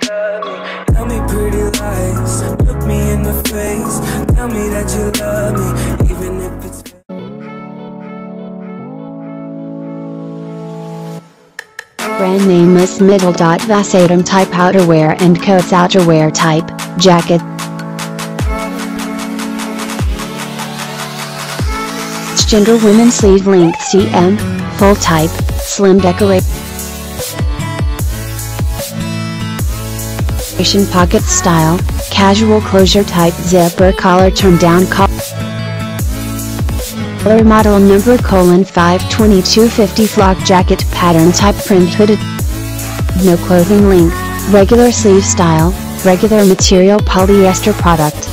Tell me pretty lies, look me in the face, tell me that you love me, even if it's brand name MS·VASSA Atom type outerwear and coats, outerwear type jacket, gender women, sleeve length cm, full type, slim decoration, pocket style, casual closure type, zipper collar, turn down collar, model number :52250, flock jacket pattern type, print hooded, no clothing length, regular sleeve style, regular material, polyester product.